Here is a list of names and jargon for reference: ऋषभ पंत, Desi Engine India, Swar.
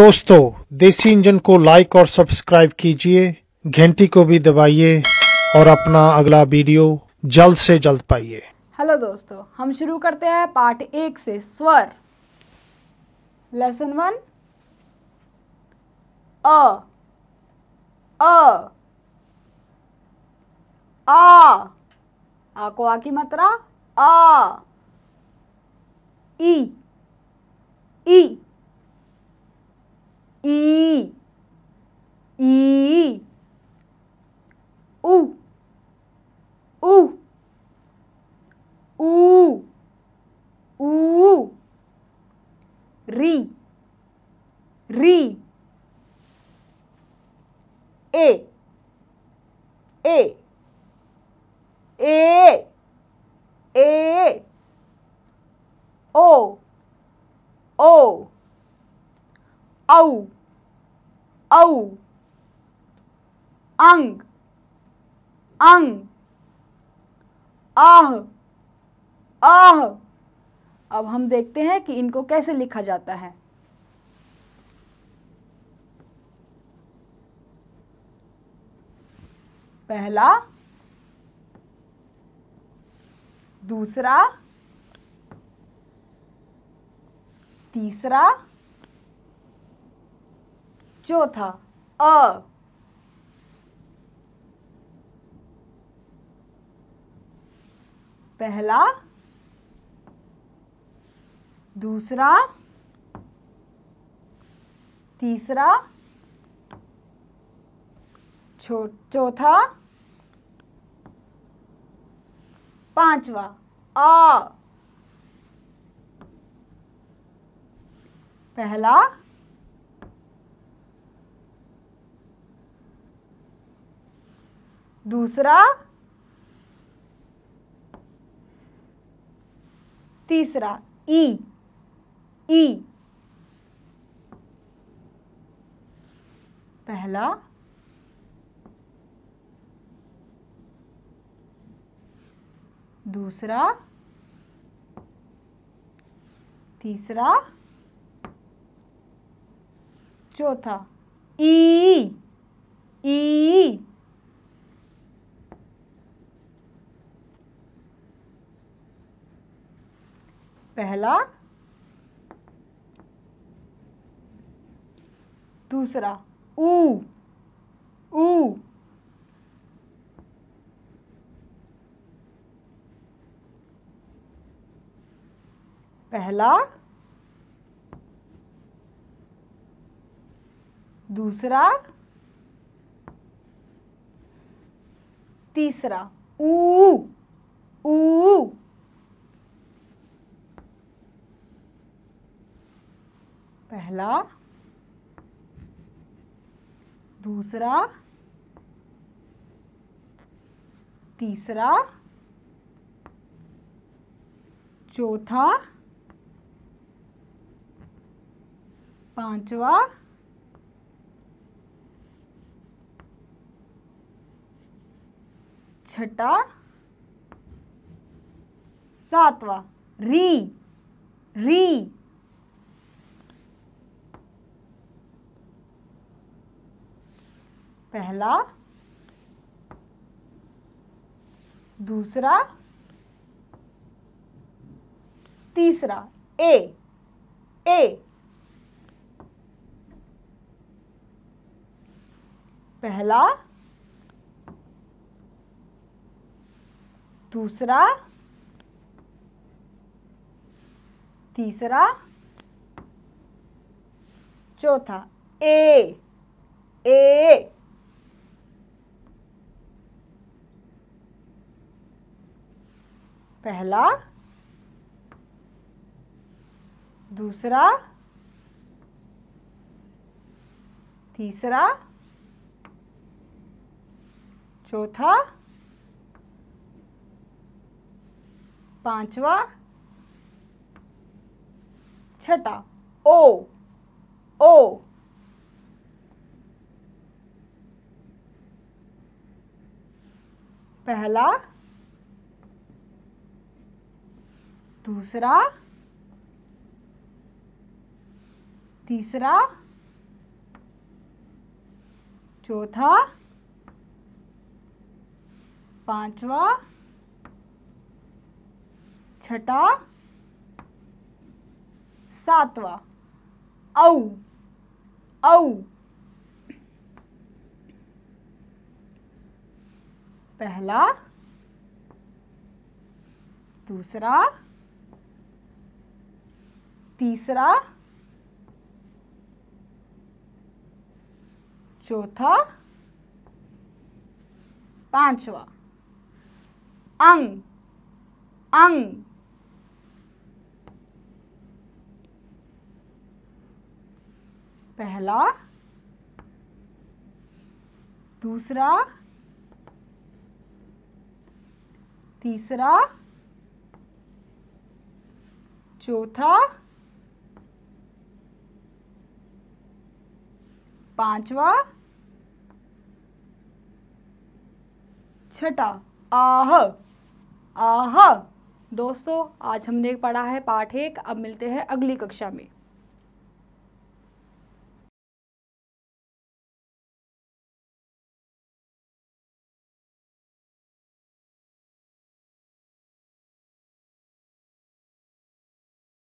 दोस्तों देसी इंजन को लाइक और सब्सक्राइब कीजिए, घंटी को भी दबाइए और अपना अगला वीडियो जल्द से जल्द पाइए। हेलो दोस्तों, हम शुरू करते हैं पार्ट 1 से स्वर। लेसन 1 अ अ आ, आ को आ की मात्रा आ। ई ई ई ई उ उ उ उ री री ए ए ए ए ओ ओ औ औ अंग अंग आह आह। अब हम देखते हैं कि इनको कैसे लिखा जाता है। पहला, दूसरा, तीसरा, चौथा अ। पहला, दूसरा, तीसरा, चौथा, पांचवा आ। पहला, दूसरा, तीसरा ई ई। पहला, दूसरा, तीसरा, चौथा ई ई। पहला, दूसरा ऊ ऊ। पहला, दूसरा, तीसरा ऊ ऊ। पहला, दूसरा, तीसरा, चौथा, पांचवा, छठा, सातवा री री। पहला, दूसरा, तीसरा ए ए। पहला, दूसरा, तीसरा, चौथा ए ए। पहला, दूसरा, तीसरा, चौथा, पांचवा, छठा ओ ओ। पहला, दूसरा, तीसरा, चौथा, पांचवा, छठा, सातवा। औ औ पहला, दूसरा, तीसरा, चौथा, पांचवा। अंग अंग पहला, दूसरा, तीसरा, चौथा, पांचवा, छठा। आह आह। दोस्तों, आज हमने पढ़ा है पाठ 1। अब मिलते हैं अगली कक्षा में।